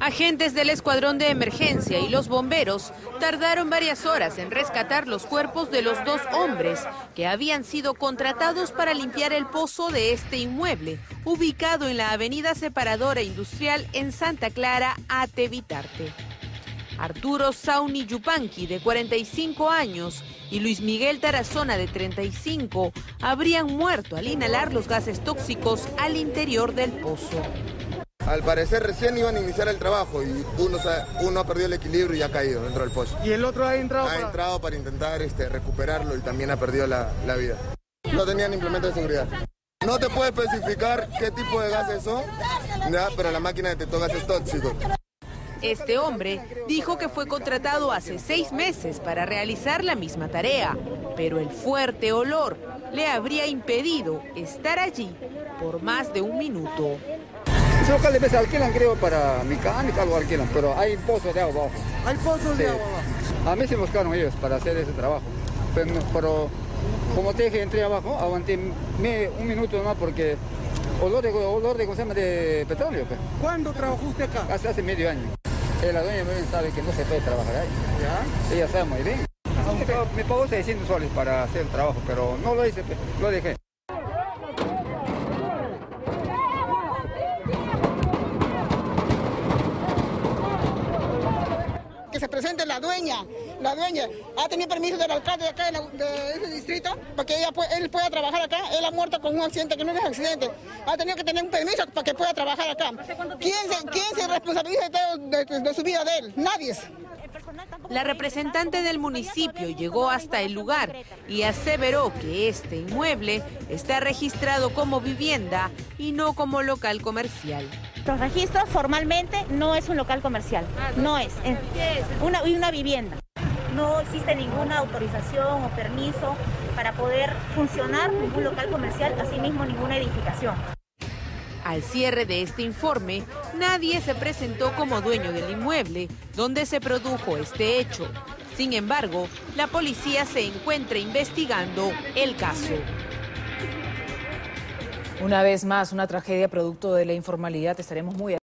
Agentes del Escuadrón de Emergencia y los bomberos tardaron varias horas en rescatar los cuerpos de los dos hombres que habían sido contratados para limpiar el pozo de este inmueble, ubicado en la Avenida Separadora Industrial en Santa Clara, Atevitarte. Arturo Sauni Yupanqui, de 45 años, y Luis Miguel Tarazona, de 35, habrían muerto al inhalar los gases tóxicos al interior del pozo. Al parecer recién iban a iniciar el trabajo y uno ha perdido el equilibrio y ha caído dentro del pozo. ¿Y el otro ha entrado? Ha entrado para intentar recuperarlo y también ha perdido la vida. No tenían implementos de seguridad. No te puede especificar qué tipo de gases son, pero la máquina detectó gases tóxicos. Este hombre dijo que fue contratado hace 6 meses para realizar la misma tarea, pero el fuerte olor le habría impedido estar allí por más de 1 minuto. Los locales me alquilan, creo, para mecánica, algo alquilan, pero hay pozos de agua abajo. ¿Hay pozos de agua abajo? A mí se buscaron ellos para hacer ese trabajo, pero como te dije, entré abajo, aguanté 1 minuto nomás porque olor de petróleo. Pues. ¿Cuándo trabajó usted acá? Hace medio año. La doña muy bien sabe que no se puede trabajar ahí. ¿Ya? Ella sabe muy bien. Me pagó 600 soles para hacer el trabajo, pero no lo hice, lo dejé. Que se presente la dueña ha tenido permiso del alcalde de acá de ese distrito para que él pueda trabajar acá. Él ha muerto con un accidente que no es accidente, ha tenido que tener un permiso para que pueda trabajar acá. ¿Quién se responsabiliza de su vida de él? Nadie. La representante del municipio llegó hasta el lugar y aseveró que este inmueble está registrado como vivienda y no como local comercial. Los registros formalmente no es un local comercial, no es una vivienda. No existe ninguna autorización o permiso para poder funcionar ningún local comercial, asimismo ninguna edificación. Al cierre de este informe, nadie se presentó como dueño del inmueble donde se produjo este hecho. Sin embargo, la policía se encuentra investigando el caso. Una vez más, una tragedia producto de la informalidad. Estaremos muy atentos.